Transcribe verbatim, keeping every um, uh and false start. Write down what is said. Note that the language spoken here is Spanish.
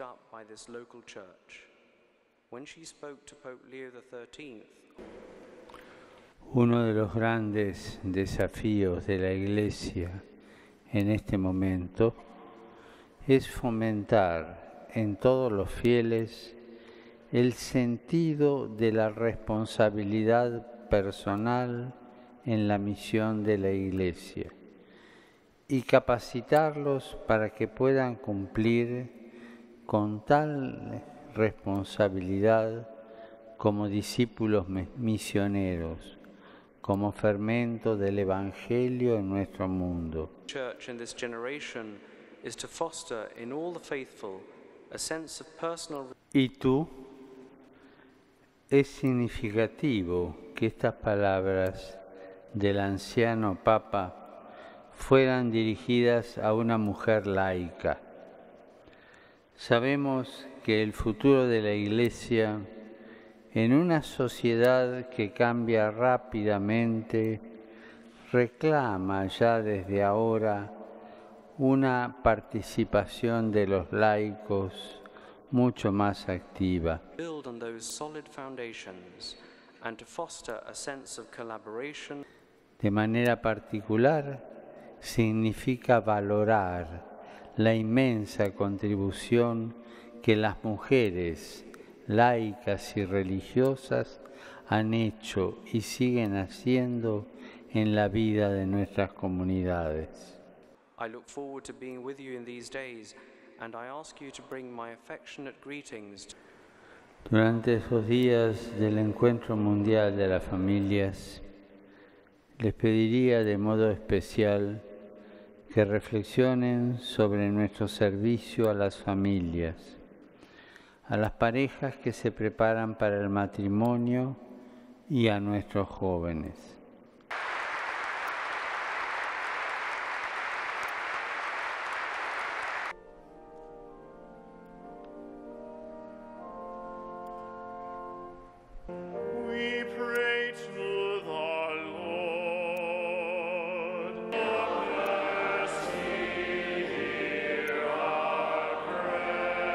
up by this local church. When she spoke to Pope Leo the thirteenth, uno de los grandes desafíos de la Iglesia en este momento es fomentar en todos los fieles el sentido de la responsabilidad personal en la misión de la Iglesia y capacitarlos para que puedan cumplir con tal responsabilidad como discípulos misioneros, como fermento del Evangelio en nuestro mundo. Church in this generation is to foster in all the faithful a sense of personal. Y tú, es significativo que estas palabras del anciano Papa fueran dirigidas a una mujer laica. Sabemos que el futuro de la Iglesia, en una sociedad que cambia rápidamente, reclama ya desde ahora una participación de los laicos mucho más activa. De manera particular, significa valorar la inmensa contribución que las mujeres laicas y religiosas han hecho y siguen haciendo en la vida de nuestras comunidades. I look forward to being with you in these days and I ask you to bring my affectionate greetings. Durante esos días del Encuentro Mundial de las Familias, les pediría de modo especial que reflexionen sobre nuestro servicio a las familias, a las parejas que se preparan para el matrimonio y a nuestros jóvenes.